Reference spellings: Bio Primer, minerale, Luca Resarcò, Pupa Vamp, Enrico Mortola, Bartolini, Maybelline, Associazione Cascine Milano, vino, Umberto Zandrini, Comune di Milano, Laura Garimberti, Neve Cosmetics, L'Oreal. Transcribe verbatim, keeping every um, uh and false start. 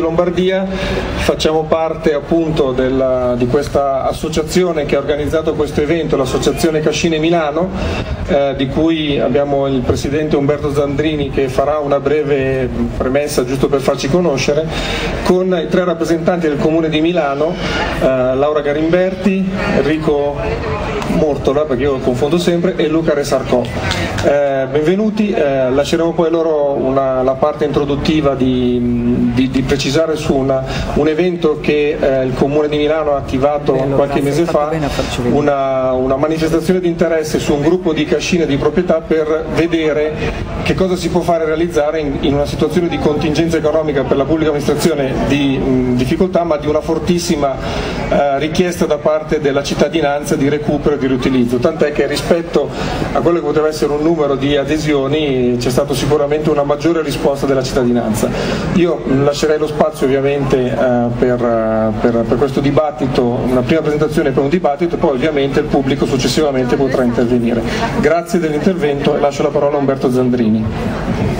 Lombardia, facciamo parte appunto della, di questa associazione che ha organizzato questo evento, l'Associazione Cascine Milano, eh, di cui abbiamo il presidente Umberto Zandrini che farà una breve premessa giusto per farci conoscere, con i tre rappresentanti del Comune di Milano, eh, Laura Garimberti, Enrico Mortola, perché io lo confondo sempre, e Luca Resarcò. Eh, benvenuti, eh, lasceremo poi loro una, la parte introduttiva di, di, di precisare su una, un evento che eh, il Comune di Milano ha attivato Bello, qualche grazie, mese fa, una, una manifestazione di interesse su un gruppo di cascine di proprietà per vedere che cosa si può fare realizzare in, in una situazione di contingenza economica per la pubblica amministrazione di mh, difficoltà, ma di una fortissima eh, richiesta da parte della cittadinanza di recupero e di riutilizzo, tant'è che rispetto a quello che poteva essere un numero di adesioni c'è stata sicuramente una maggiore risposta della cittadinanza. Io lascerei lo spazio ovviamente eh, per, per, per questo dibattito, una prima presentazione per un dibattito, e poi ovviamente il pubblico successivamente potrà intervenire. Grazie dell'intervento e lascio la parola a Umberto Zandrini.